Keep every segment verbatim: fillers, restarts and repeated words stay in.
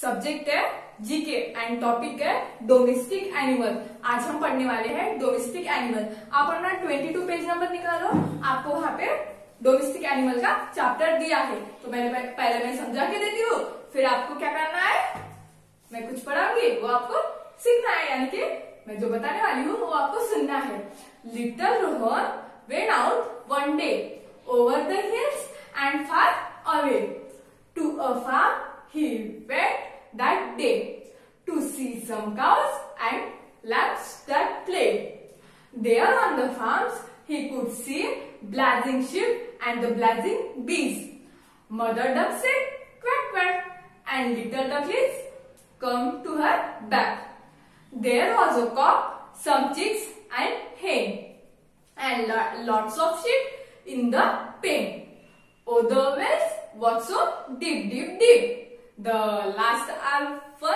Subject है GK and topic है domestic animal. आज हम पढ़ने वाले हैं डोमेस्टिक एनिमल। आप अपना बाईस पेज नंबर निकालो, आपको वहाँ पे डोमेस्टिक एनिमल का चैप्टर दिया है। तो मैंने पहले मैं समझा के देती हूँ, फिर आपको क्या करना है, मैं कुछ पढ़ाऊंगी वो आपको सीखना है, यानी कि मैं जो बताने वाली हूँ वो आपको सुनना है। Little Rohan went out one day over the hills and far away to a farm he went that day to see some cows and lambs that played. There on the farms he could see blazing sheep and the blazing bees. Mother duck said quack quack and little ducklings come to her back. There was a cock, some chicks and hen and lots of sheep in the pen. Oh, the wells was so deep, deep, deep. The last one,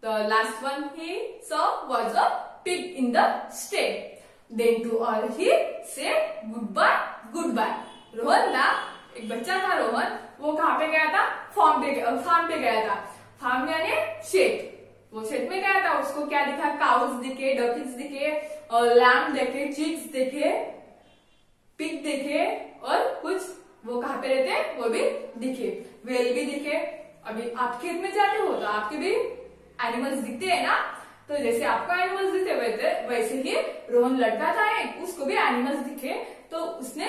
the last one he saw was a pig in the stall. Then to all he said goodbye, goodbye. Rohan था, एक बच्चा था रोहन, वो कहाँ पे गया था, farm पे फार्म पे गया था। फार्म यानी शेड, वो शेड में गया था। उसको क्या दिखा, काउस दिखे, डकिस दिखे और लैम्ब देखे, चिक्स देखे, पिग देखे और कुछ वो कहाँ पे रहते हैं वो भी दिखे, वेल भी दिखे। अभी आप खेत में जाते हो तो आपके भी एनिमल्स दिखते हैं ना, तो जैसे आपको एनिमल्स दिखते वैसे वैसे ही रोहन लड़का था एक, उसको भी एनिमल्स दिखे। तो उसने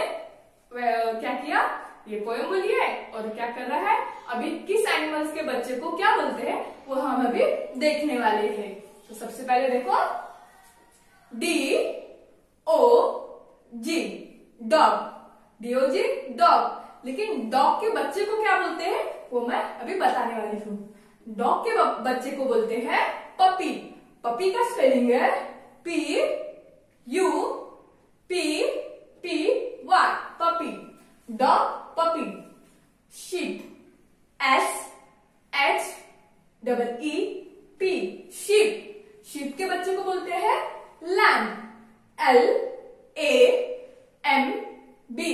क्या किया, ये पोयम बोली है और क्या कर रहा है, अभी किस एनिमल्स के बच्चे को क्या बोलते हैं वो हम अभी देखने वाले हैं। तो सबसे पहले देखो D O G dog, D O G dog, लेकिन डॉग के बच्चे को क्या बोलते हैं वो मैं अभी बताने वाली हूँ। डॉग के बच्चे को बोलते हैं पपी। पपी का स्पेलिंग है P U P P Y, puppy, dog puppy. Sheep S H double E P, sheep. Sheep के बच्चे को बोलते हैं lamb, L A M B,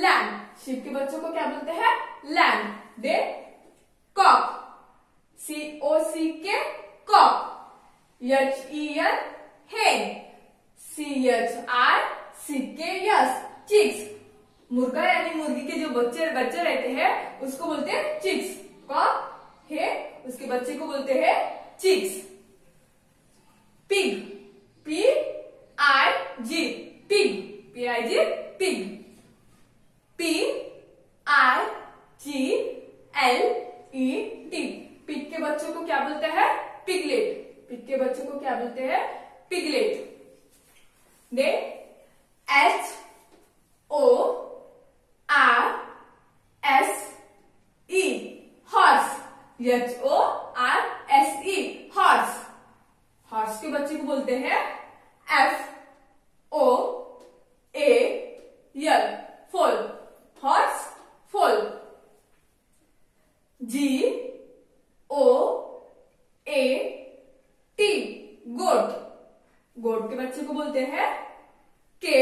lamb. Sheep के बच्चों को क्या बोलते हैं, lamb. Then cock, C O C K cock, H E N hen, C H I C K S chicks। मुर्गा यानी मुर्गी के जो बच्चे बच्चे रहते हैं उसको बोलते हैं chicks। cock है उसके बच्चे को बोलते हैं chicks। pig, P I G pig, P I G pig, P I G L E T. Pig के बच्चों को क्या बोलते हैं, पिगलेट। पिग के बच्चों को क्या बोलते हैं, piglet. Then H O R S E horse, H O R S E horse. Horse के बच्चे को बोलते हैं F O A L foal, horse foal. G O A T goat. Goat के बच्चे को बोलते हैं K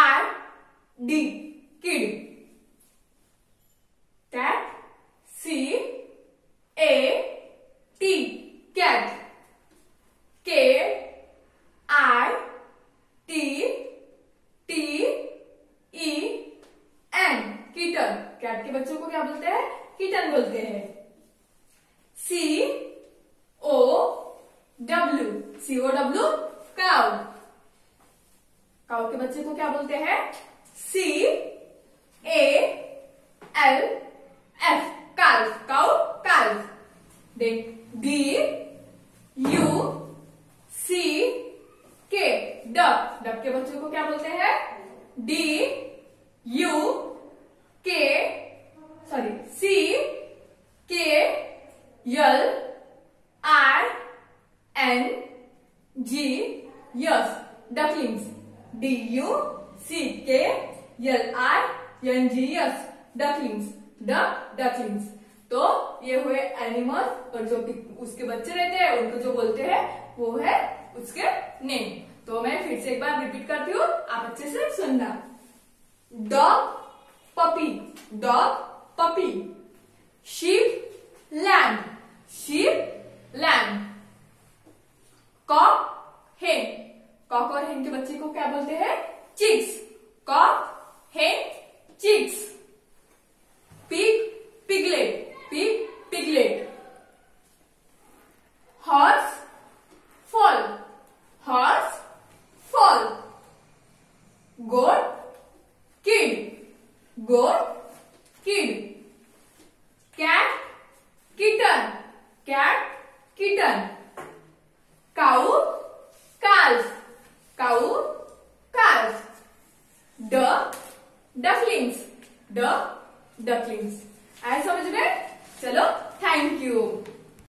R D kid. Cat C A T cat, K R T T E N kitten. Cat के बच्चों को क्या बोलते हैं, कीटन बोलते हैं। C O W, C O W cow. Cow के बच्चे को क्या बोलते हैं, C A L F calf, cow calf. देख D U C K duck. Duck के बच्चों को क्या बोलते हैं, D U K sorry C K L R N G S ducklings. D U C K L R N G S ducklings, duck ducklings. तो ये हुए एनिमल और जो उसके बच्चे रहते हैं उनको जो बोलते हैं वो है उसके नेम। तो मैं फिर से एक बार रिपीट करती हूँ, आप अच्छे से सुनना। Dog puppy, dog puppy, sheep, lamb, goat, kid. Cat, kitten. Cat, kitten. Cow, calves. Cow, calves. Duck, ducklings. Duck, ducklings.